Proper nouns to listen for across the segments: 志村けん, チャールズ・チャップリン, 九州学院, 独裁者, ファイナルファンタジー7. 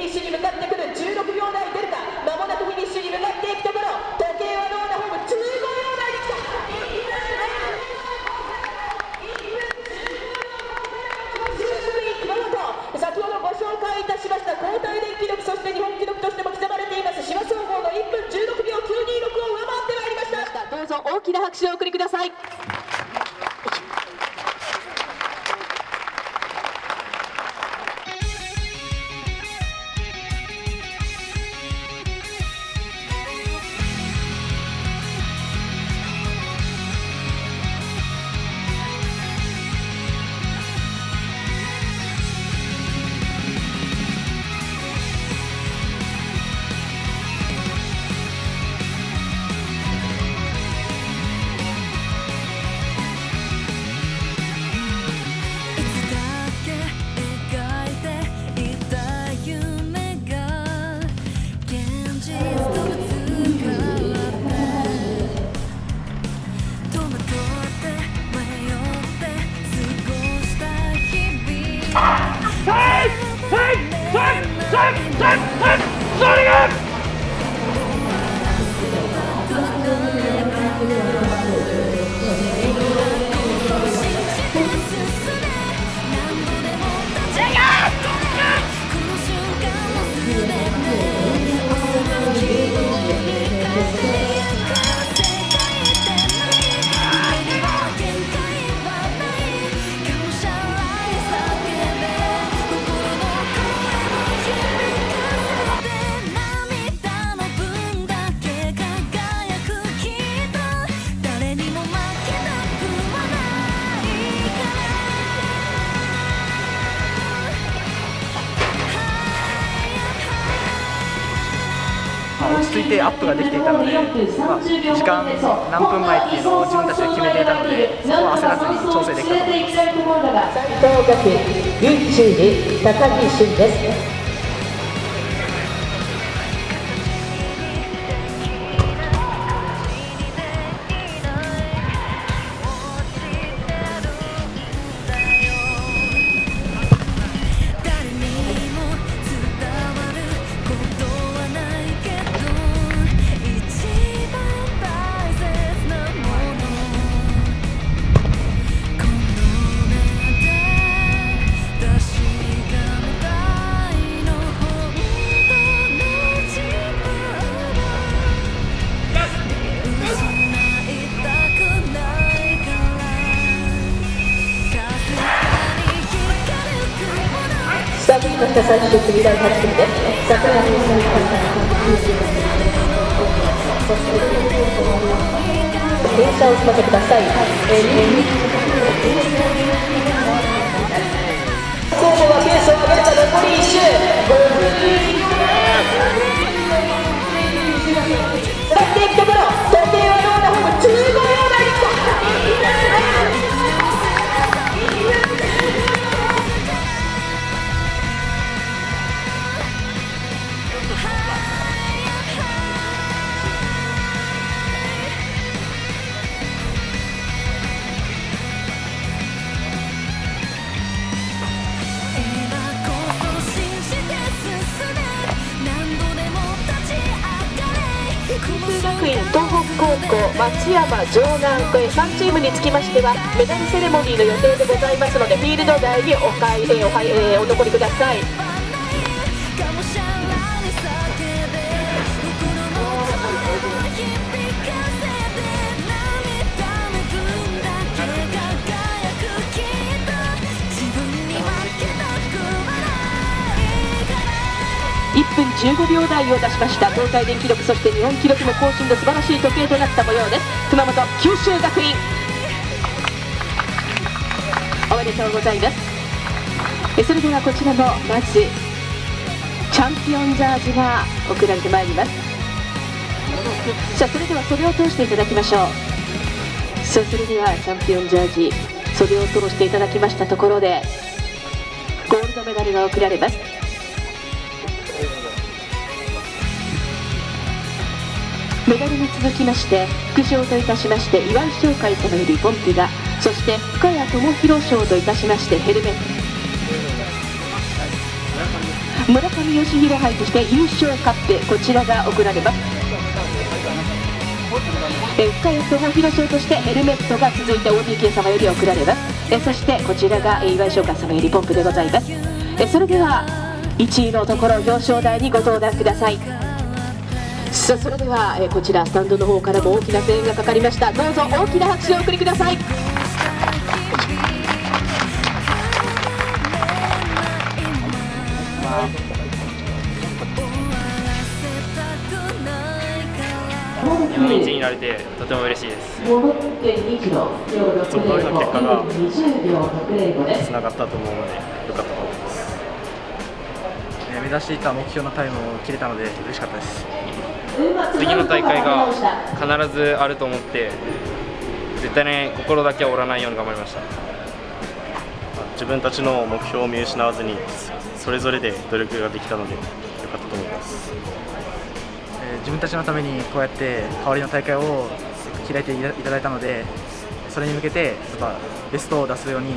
ィニッシュに向かってくる。16秒台出るか。まもなくフィニッシュに向かっていくところ、時計はどうだ、ホーム15秒台できた。先ほどご紹介いたしました交代電記録、そして日本記録としても刻まれています志摩総合の1分16秒926を上回ってまいりました。どうぞ大きな拍手をお送りください。落ち着いてアップができていたので、時間何分前っていうのを自分たちで決めていたので、そこは焦らずに調整できたと思います。斉藤学院、ユーチューブ高木俊です。最終組第8組です。桜井選手電車を済ませください。候補がペースを上げるか。残り1周下っていくところ、時計はどうだ、ほぼ15秒台できた。東北高校、松山、城南と3チームにつきましてはメダルセレモニーの予定でございますので、フィールド内にお残りください。1分15秒台を出しました東海電記録、そして日本記録も更新の素晴らしい時計となった模様です。熊本九州学院おめでとうございます。それではこちらもまずチャンピオンジャージが送られてまいります。さあそれでは袖を通していただきましょう。さあそれではチャンピオンジャージ袖を通していただきましたところでゴールドメダルが贈られます。メダルに続きまして副賞といたしまして岩井商会様よりボンピが、そして深谷智弘賞といたしましてヘルメット、村上義弘杯として優勝カップ、こちらが贈られます。深谷総合広賞としてヘルメットが続いて OBK 様より贈られます。そしてこちらが岩井商館様よりポンプでございます。それでは1位のところ表彰台にご登壇ください。さあそれではこちらスタンドの方からも大きな声援がかかりました。どうぞ大きな拍手をお送りください。1位になれてとても嬉しいです。その通りの結果がつながったと思うので良かったと思います。目指していた目標のタイムを切れたので嬉しかったです。次の大会が必ずあると思って絶対に心だけは折らないように頑張りました。自分たちの目標を見失わずにそれぞれで努力ができたので良かったと思います。自分たちのためにこうやって代わりの大会を開いていただいたので、それに向けてベストを出すように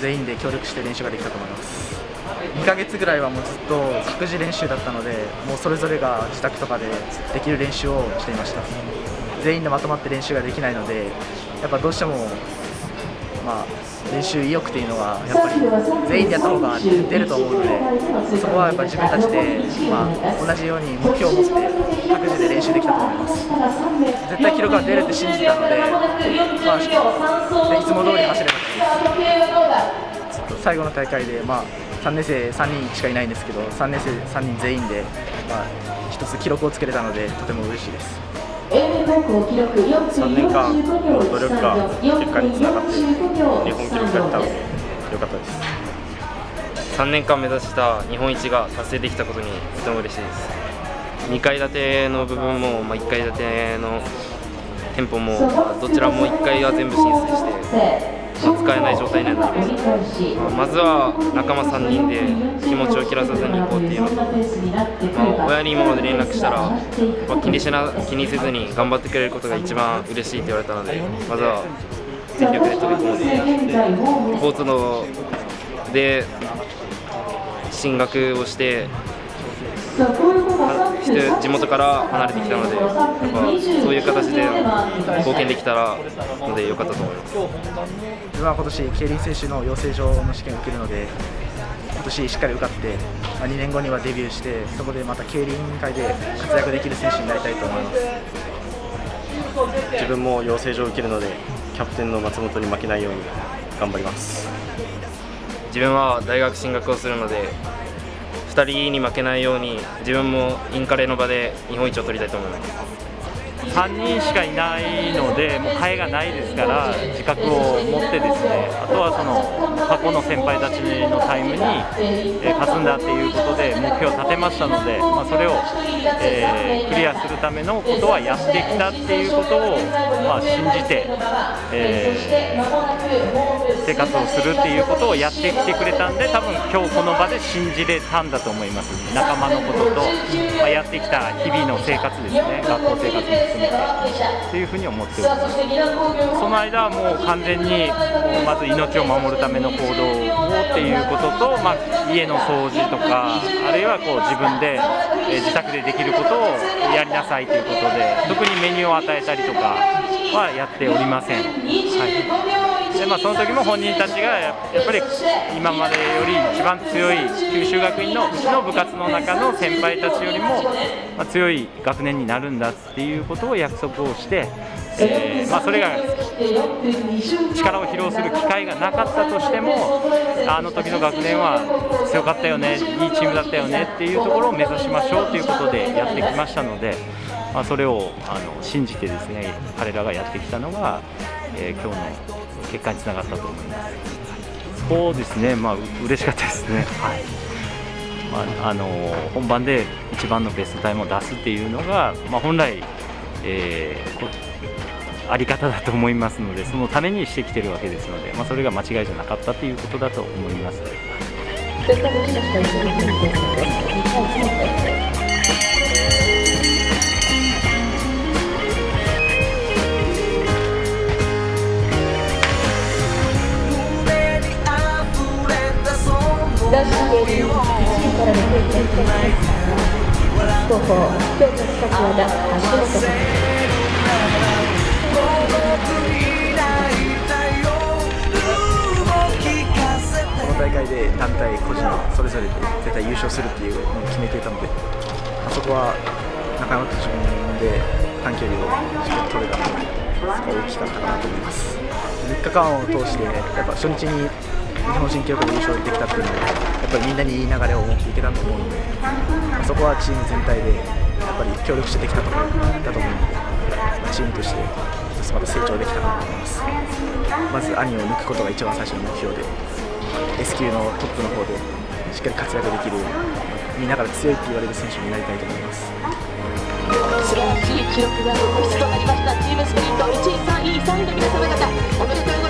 全員で協力して練習ができたと思います。2ヶ月ぐらいはもうずっと各自練習だったので、もうそれぞれが自宅とかでできる練習をしていました。全員でまとまって練習ができないので、やっぱどうしても、練習意欲っていうのはやっぱり全員でやった方が出ると思うので、そこはやっぱり自分たちで、同じように目標を持って各自で練習できたと思います。絶対記録が出るって信じてたので、いつも通り走れたと思います。最後の大会で、3年生3人しかいないんですけど、3年生3人全員で、1つ記録をつけれたのでとても嬉しいです。3年間の努力が結果につながって日本記録が出たので良かったです。3年間目指した日本一が達成できたことにとても嬉しいです。2階建ての部分も、1階建ての店舗も、どちらも1階は全部浸水して使えない状態になりました。まずは仲間3人で気持ちを切らさずに行こうっていうのと、親に今まで連絡したら、気にせずに頑張ってくれることが一番嬉しいって言われたので、まずは全力で飛び込もうと思って、高知ので進学をして地元から離れてきたので、やっぱそういう形で貢献できたので良かったと思います。自分は今年競輪選手の養成所の試験を受けるので、今年しっかり受かって2年後にはデビューして、そこでまた競輪界で活躍できる選手になりたいと思います。自分も養成所を受けるので、キャプテンの松本に負けないように頑張ります。自分は大学進学をするので、2人に負けないように自分もインカレの場で日本一を取りたいと思います。3人しかいないので、もう替えがないですから自覚を持ってですね、あとはその過去の先輩たちのタイムに勝つんだっていうことで目標を立てましたので、それをクリアするためのことはやってきたっていうことを信じて、生活をするっていうことをやってきてくれたんで、多分今日この場で信じれたんだと思います。仲間のことと、やってきた日々の生活ですね、学校生活も含めてっていうふうに思っております。その間はもう完全にまず命を守るための行動をっていうことと、家の掃除とか、あるいは自分で自宅でできることをやりなさいということで、特にメニューを与えたりとかはやっておりません。でその時も本人たちがやっぱり今までより一番強い九州学院のうちの部活の中の先輩たちよりも、強い学年になるんだっていうことを約束をして、それが力を披露する機会がなかったとしても、あの時の学年は強かったよね、いいチームだったよねっていうところを目指しましょうということでやってきましたので、それを信じてですね、彼らがやってきたのが、今日の結果につながったと思います。そうですね、嬉しかったですね。本番で一番のベストタイムを出すっていうのが、本来、あり方だと思いますので、そのためにしてきてるわけですので、それが間違いじゃなかったということだと思います。That's the 広報強化企画和田橋本さん。大会で団体、個人それぞれで絶対優勝するっていうのを決めていたので、そこは仲間と自分で短距離をしっかり取れたので、そこは大きかったかなと思います。3日間を通してやっぱ初日に日本新記録で優勝できたっていうのはやっぱりみんなにいい流れを持っていけたと思うので、そこはチーム全体でやっぱり協力してできたところだと思うので、チームとしてまた成長できたかなと思います。まず兄を抜くことが一番最初の目標で、S級のトップの方でしっかり活躍できる、見ながら強いって言われる選手になりたいと思います。素晴らしい記録が必須となりました。チームスプリント1位、3位、3位の皆様方、おめでとうございます。